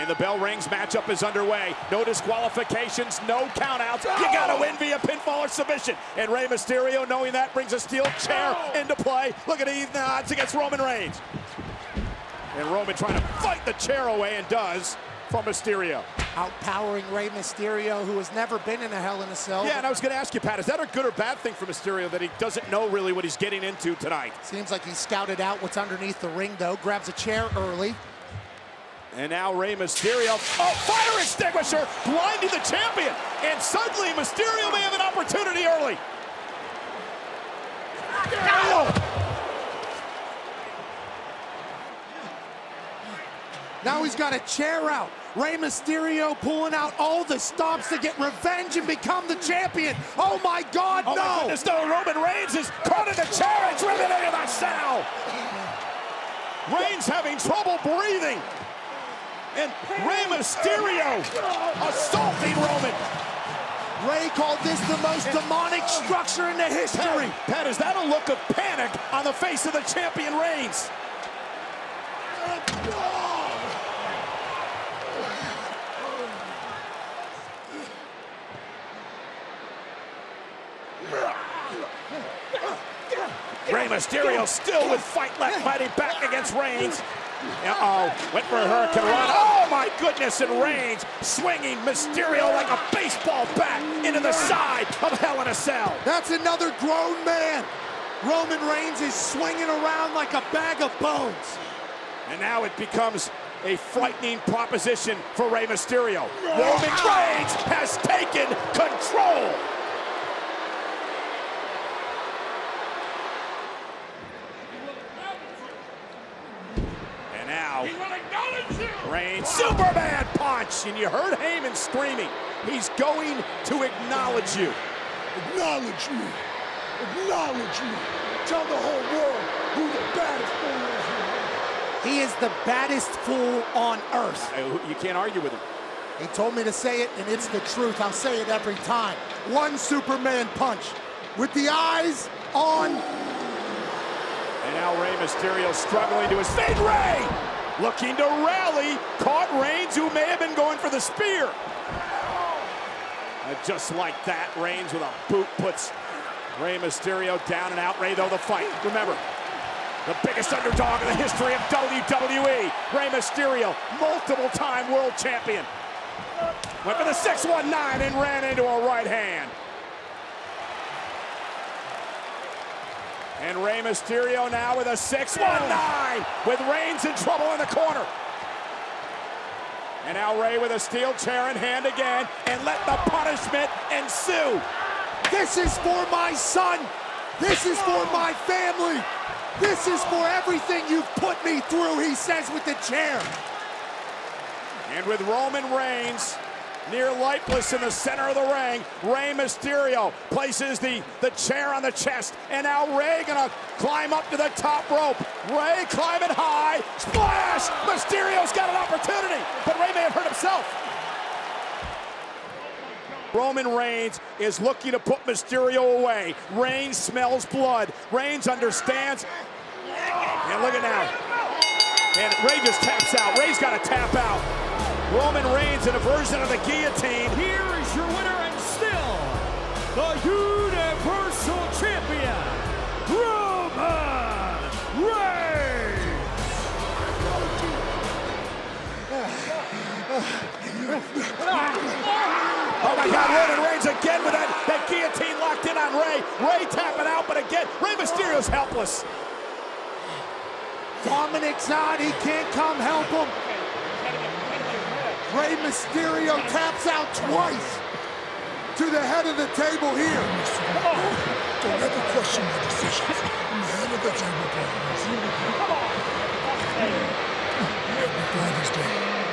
And the bell rings, matchup is underway. No disqualifications, no countouts. You gotta win via pinfall or submission. And Rey Mysterio, knowing that, brings a steel chair into play. Look at even the odds against Roman Reigns. And Roman trying to fight the chair away, and does, from Mysterio. Outpowering Rey Mysterio, who has never been in a Hell in a Cell. Yeah, and I was going to ask you, Pat, is that a good or bad thing for Mysterio that he doesn't know really what he's getting into tonight? Seems like he scouted out what's underneath the ring, though. Grabs a chair early. And now Rey Mysterio, oh, fire extinguisher, blinding the champion. And suddenly Mysterio may have an opportunity early. No! Now he's got a chair out. Rey Mysterio pulling out all the stops to get revenge and become the champion. Oh my God, no! Oh my goodness, no, Roman Reigns is caught in the chair and driven into the cell. Reigns having trouble breathing. And Rey Mysterio assaulting Roman. Rey called this the most demonic structure in the history. Pat, is that a look of panic on the face of the champion Reigns? Rey Mysterio still with fight left, fighting back against Reigns. Uh-oh, went for a hurricane run. Oh my goodness, and Reigns swinging Mysterio like a baseball bat into the side of Hell in a Cell. That's another grown man. Roman Reigns is swinging around like a bag of bones. And now it becomes a frightening proposition for Rey Mysterio. Roman Reigns has taken control. Reigns, Superman Punch, and you heard Heyman screaming. He's going to acknowledge you. Acknowledge me. Acknowledge me. Tell the whole world who the baddest fool is on earth. He is the baddest fool on earth. You can't argue with him. He told me to say it, and it's the truth. I'll say it every time. One Superman Punch with the eyes on. And now Rey Mysterio struggling to his feet. Rey! Looking to rally, caught Reigns, who may have been going for the spear. And just like that, Reigns with a boot puts Rey Mysterio down and out. Rey, though, the fight. Remember, the biggest underdog in the history of WWE, Rey Mysterio, multiple-time world champion. Went for the 619 and ran into a right hand. And Rey Mysterio now with a 619, with Reigns in trouble in the corner. And now Rey with a steel chair in hand again, and let the punishment ensue. This is for my son. This is for my family. This is for everything you've put me through, he says with the chair. And with Roman Reigns near lifeless in the center of the ring, Rey Mysterio places the chair on the chest, and now Rey gonna climb up to the top rope. Rey climbing high, splash! Mysterio's got an opportunity, but Rey may have hurt himself. Roman Reigns is looking to put Mysterio away. Reigns smells blood. Reigns understands, and look at now. And Rey just taps out. Rey's gotta tap out. Roman Reigns in a version of the guillotine. Here is your winner and still the Universal Champion, Roman Reigns. Oh my God, Roman Reigns again with that guillotine locked in on Rey. Rey tapping out, but again, Rey Mysterio's helpless. Dominic's out, he can't come help him. Rey Mysterio taps out twice to the head of the table here. Don't ever question my decisions. I'm the head of the table. Let me fly this day.